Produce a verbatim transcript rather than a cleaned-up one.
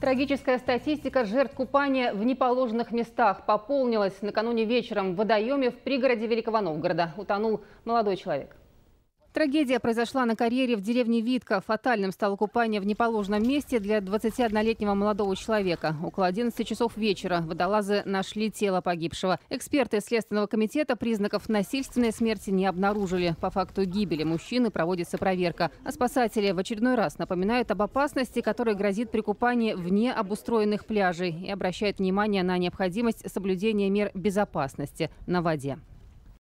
Трагическая статистика жертв купания в неположенных местах пополнилась. Накануне вечером в водоеме в пригороде Великого Новгорода утонул молодой человек. Трагедия произошла на карьере в деревне Витка. Фатальным стало купание в неположенном месте для двадцатиоднолетнего молодого человека. Около одиннадцати часов вечера водолазы нашли тело погибшего. Эксперты Следственного комитета признаков насильственной смерти не обнаружили. По факту гибели мужчины проводится проверка. А спасатели в очередной раз напоминают об опасности, которая грозит при купании вне обустроенных пляжей, и обращают внимание на необходимость соблюдения мер безопасности на воде.